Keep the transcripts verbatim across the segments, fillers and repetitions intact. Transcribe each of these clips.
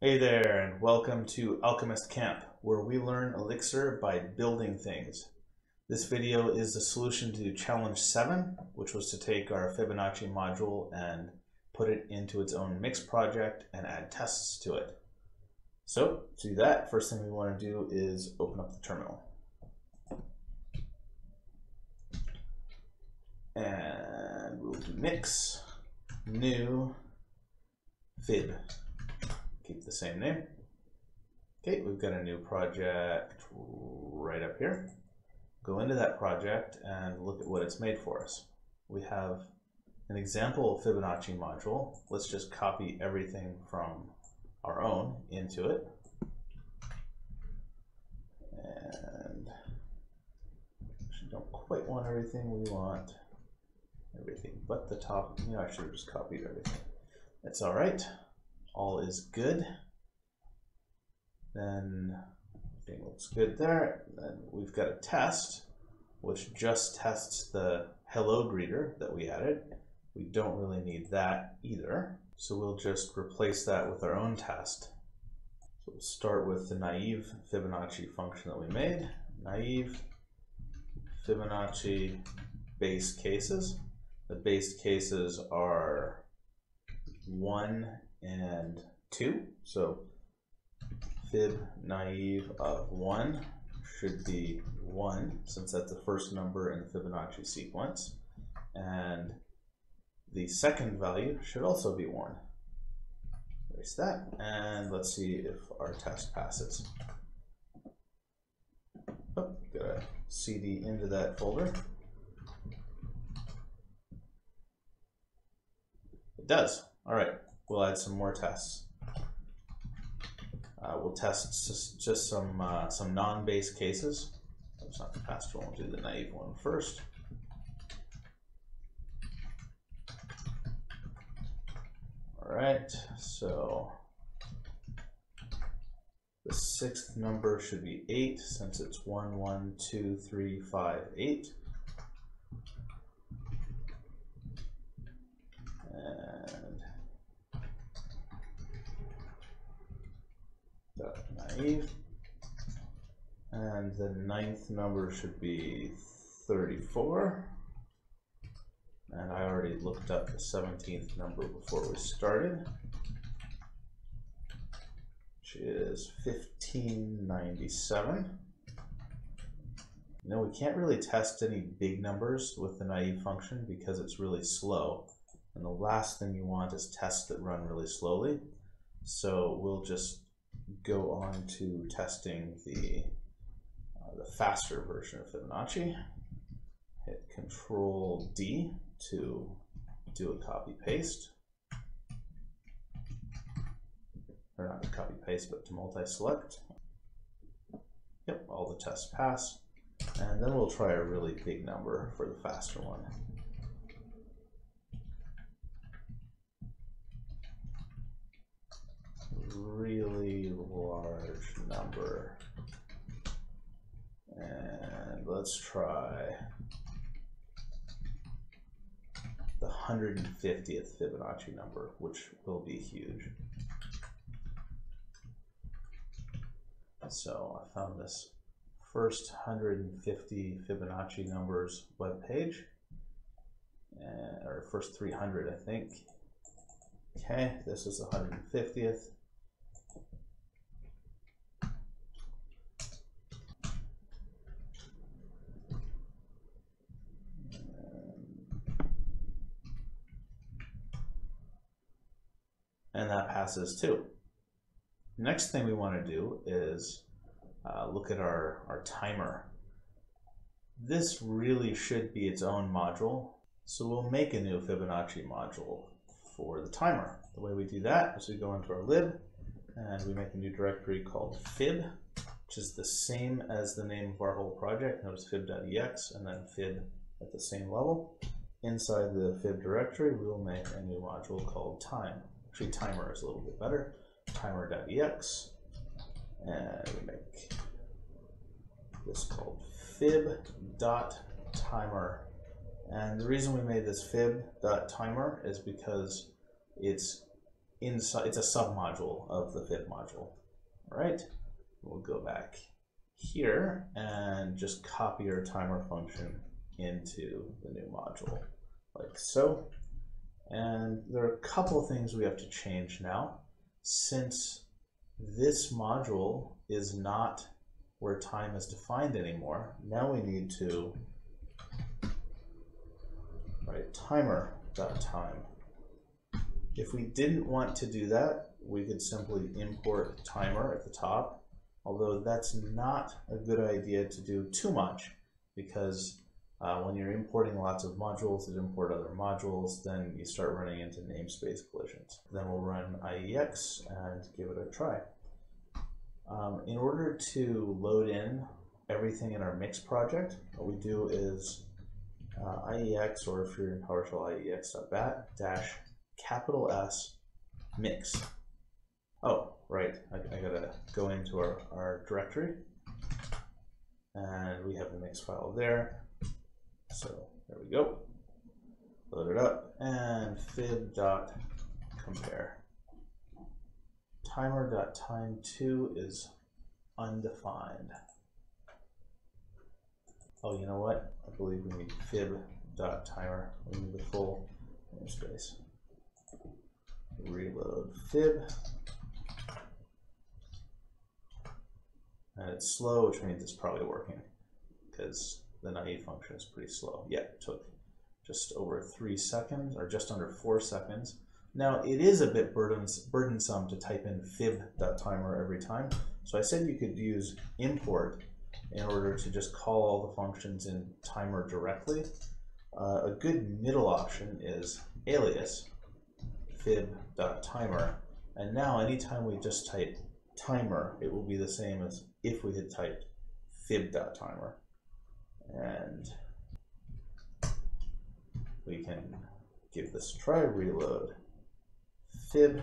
Hey there, and welcome to Alchemist Camp, where we learn Elixir by building things. This video is the solution to challenge seven, which was to take our Fibonacci module and put it into its own mix project and add tests to it. So to do that, first thing we want to do is open up the terminal. And we'll do mix, new, fib. Keep the same name. Okay, we've got a new project right up here. Go into that project and look at what it's made for us. We have an example Fibonacci module. Let's just copy everything from our own into it. And actually don't quite want everything. We want everything but the top. You know, I should have just copied everything. That's all right. All is good. Then everything looks good there. Then we've got a test, which just tests the hello greeter that we added. We don't really need that either. So we'll just replace that with our own test. So we'll start with the naive Fibonacci function that we made. Naive Fibonacci base cases. The base cases are one and two, so fib naive of one should be one, since that's the first number in the Fibonacci sequence, and the second value should also be one. Erase that, and let's see if our test passes. Oh, gotta cd into that folder. It does. All right. We'll add some more tests. Uh, we'll test just, just some uh, some non-base cases. That's not the past one. We'll do the naive one first. All right. So the sixth number should be eight, since it's one, one, two, three, five, eight. And the ninth number should be thirty-four. And I already looked up the seventeenth number before we started, which is fifteen ninety-seven. Now we can't really test any big numbers with the naive function because it's really slow. And the last thing you want is tests that run really slowly. So we'll just go on to testing the, uh, the faster version of Fibonacci. Hit Control D to do a copy paste. Or not a copy paste, but to multi-select. Yep, all the tests pass. And then we'll try a really big number for the faster one. Really large number, and let's try the one hundred fiftieth Fibonacci number, which will be huge. So I found this first one hundred fifty Fibonacci numbers web page, and, or first three hundred, I think. Okay, this is the one hundred fiftieth. And that passes too. Next thing we want to do is uh, look at our, our timer. This really should be its own module. So we'll make a new Fibonacci module for the timer. The way we do that is we go into our lib and we make a new directory called fib, which is the same as the name of our whole project. Notice fib.ex and then fib at the same level. Inside the fib directory, we will make a new module called time. Actually, timer is a little bit better. Timer.ex, and we make this called fib.timer. And the reason we made this fib.timer is because it's inside, it's a submodule of the fib module. All right, we'll go back here and just copy our timer function into the new module like so. And there are a couple of things we have to change now. Since this module is not where time is defined anymore, now we need to write timer.time. If we didn't want to do that, we could simply import timer at the top, although that's not a good idea to do too much, because uh, when you're importing lots of modules that import other modules, then you start running into namespace collisions. Then we'll run I E X and give it a try. Um, in order to load in everything in our mix project, what we do is uh, I E X, or if you're in PowerShell, I E X.bat dash capital S mix. Oh, right, I, I gotta go into our, our directory, and we have the mix file there. So there we go, load it up, and fib.compare. Timer.time two is undefined. Oh, you know what? I believe we need fib.timer. We need the full namespace. Reload fib. And it's slow, which means it's probably working, because the naive function is pretty slow. Yeah, it took just over three seconds, or just under four seconds. Now, it is a bit burdensome to type in fib.timer every time. So I said you could use import in order to just call all the functions in timer directly. Uh, a good middle option is alias fib.timer. And now anytime we just type timer, it will be the same as if we had typed fib.timer. And we can give this a try, reload fib,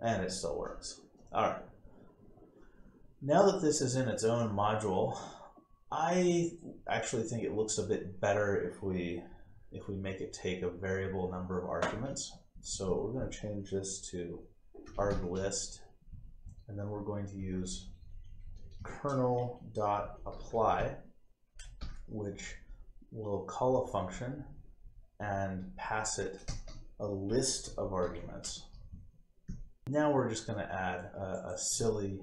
and it still works. All right. Now that this is in its own module, I actually think it looks a bit better if we if we make it take a variable number of arguments. So we're going to change this to arg list, and then we're going to use Kernel.apply, which will call a function and pass it a list of arguments. Now we're just going to add a, a silly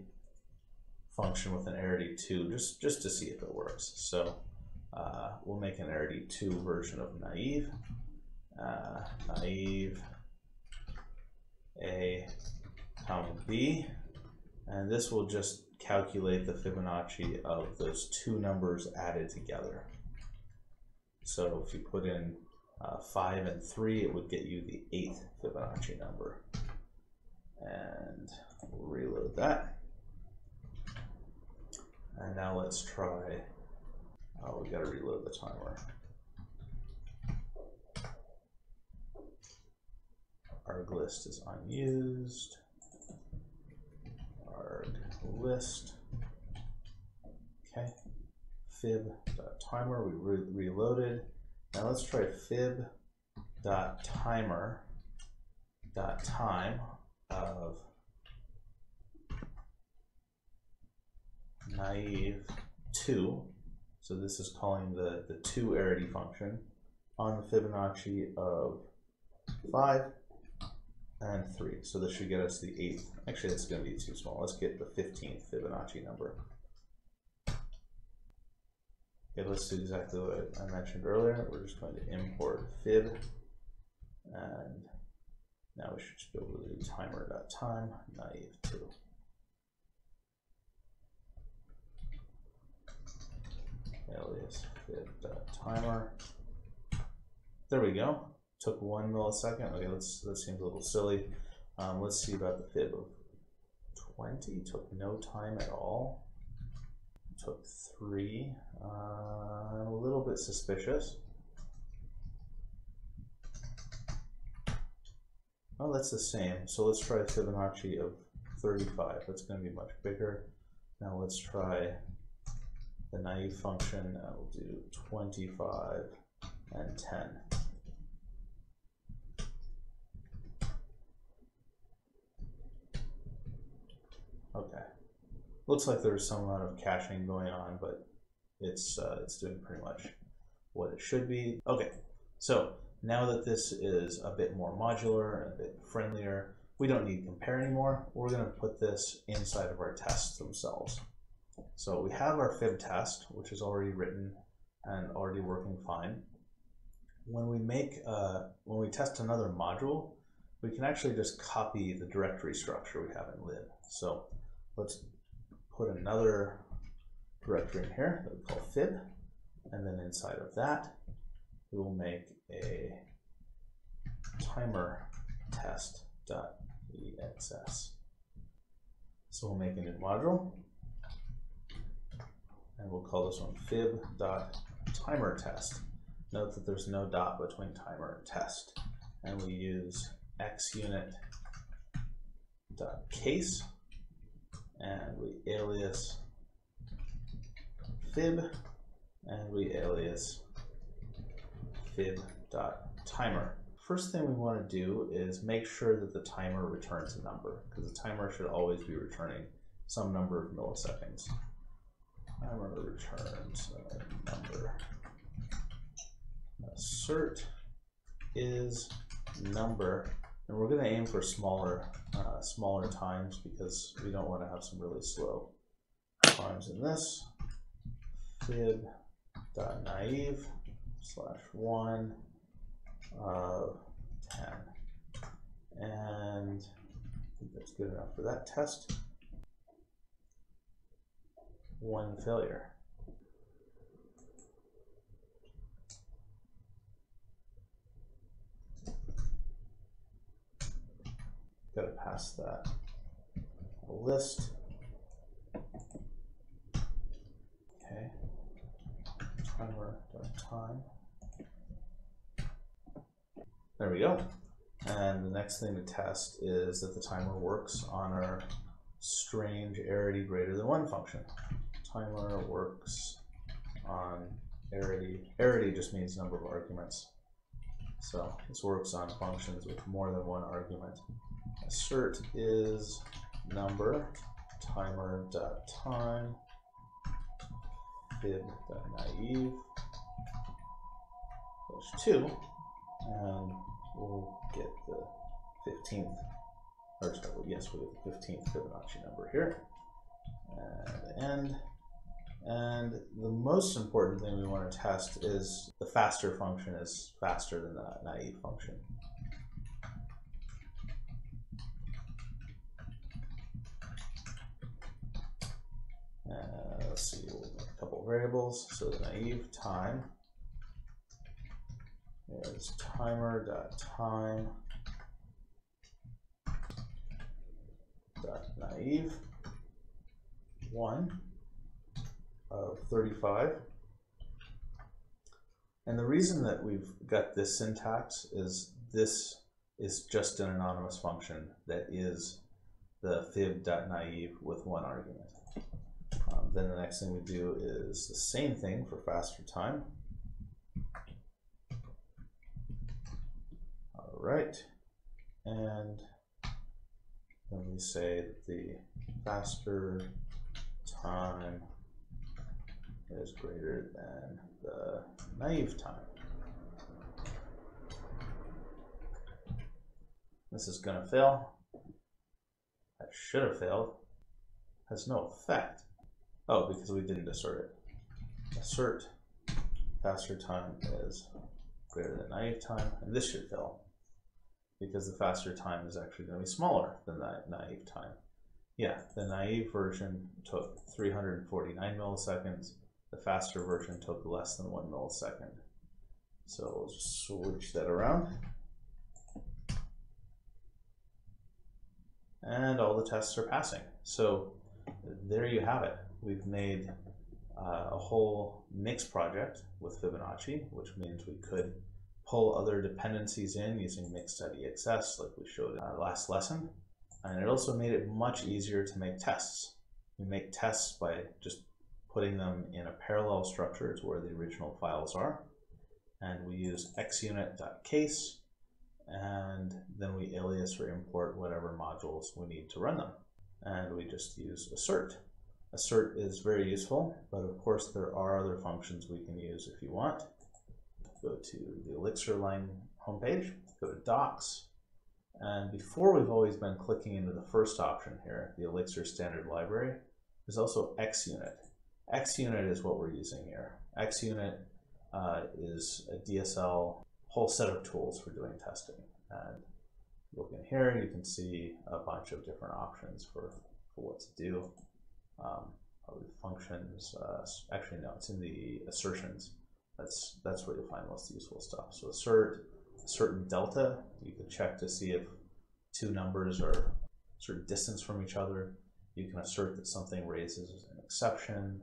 function with an arity two just, just to see if it works. So uh, we'll make an arity two version of naive. Uh, naive A, comma B, and this will just calculate the Fibonacci of those two numbers added together. So if you put in uh, five and three, it would get you the eighth Fibonacci number. And we'll reload that. And now let's try, oh, we gotta reload the timer. Arg list is unused. Arg list, okay. Fib.timer, we re reloaded. Now let's try fib.timer.time of naive two. So this is calling the, the two arity function on the Fibonacci of five and three. So this should get us the eighth. Actually, that's going to be too small. Let's get the fifteenth Fibonacci number. Okay, let's do exactly what I mentioned earlier. We're just going to import fib, and now we should just be able to do timer.time naive two. Alias fib.timer. There we go. Took one millisecond. Okay, let's, that seems a little silly. Um, let's see about the fib of twenty. Took no time at all. Took three. Uh, I'm a little bit suspicious. Oh, that's the same. So let's try Fibonacci of thirty-five. That's going to be much bigger. Now let's try the naive function. I will do twenty-five and ten. Looks like there's some amount of caching going on, but it's uh, it's doing pretty much what it should be. Okay, so now that this is a bit more modular and a bit friendlier, we don't need compare anymore. We're going to put this inside of our tests themselves. So we have our fib test, which is already written and already working fine. When we make uh, when we test another module, we can actually just copy the directory structure we have in lib. So let's put another directory in here that we call fib, and then inside of that we will make a timer test.exs. So we'll make a new module, and we'll call this one fib.timer test. Note that there's no dot between timer and test, and we use exunit.case, and we alias fib, and we alias fib.timer. First thing we want to do is make sure that the timer returns a number, because the timer should always be returning some number of milliseconds. Timer returns a number. Assert is number, and we're going to aim for smaller uh, smaller times, because we don't want to have some really slow times in this. Fib.naive slash one of ten, and I think that's good enough for that test. One failure. Gotta pass that a list. Okay. Timer time. There we go. And the next thing to test is that the timer works on our strange arity greater than one function. Timer works on arity. Arity just means number of arguments. So this works on functions with more than one argument. Assert is number, timer.time, fib.naive, plus two, and we'll get the fifteenth, or sorry, yes, we'll get the fifteenth Fibonacci number here. And end. And the most important thing we want to test is the faster function is faster than the naive function. Uh, let's see, we'll make a couple of variables. So the naive time is timer.time dot naive one of thirty-five. And the reason that we've got this syntax is this is just an anonymous function that is the fib.naive with one argument. Um, then the next thing we do is the same thing for faster time. All right. And then we say that the faster time is greater than the naive time. This is going to fail. That should have failed. Has no effect. Oh, because we didn't assert it. Assert faster time is greater than naive time, and this should fail because the faster time is actually going to be smaller than that naive time. Yeah, the naive version took three hundred forty-nine milliseconds. The faster version took less than one millisecond. So we'll just switch that around. And all the tests are passing. So there you have it. We've made uh, a whole mix project with Fibonacci, which means we could pull other dependencies in using mix.exs like we showed in our last lesson. And it also made it much easier to make tests. We make tests by just putting them in a parallel structure to where the original files are. And we use exunit.case, and then we alias or import whatever modules we need to run them. And we just use assert assert is very useful, but of course there are other functions we can use if you want. Go to the Elixir line homepage, go to Docs, and before we've always been clicking into the first option here, the Elixir standard library. There's also ExUnit. ExUnit is what we're using here. ExUnit uh, is a D S L whole set of tools for doing testing. And look in here, you can see a bunch of different options for, for what to do. Um, functions, uh, actually no, it's in the assertions. That's, that's where you'll find most useful stuff. So assert a certain delta, you can check to see if two numbers are a certain distance from each other. You can assert that something raises an exception,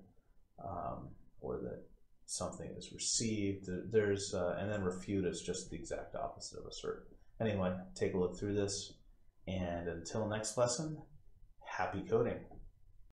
um, or that something is received. There's, uh, and then refute is just the exact opposite of assert. Anyway, take a look through this, and until next lesson, happy coding.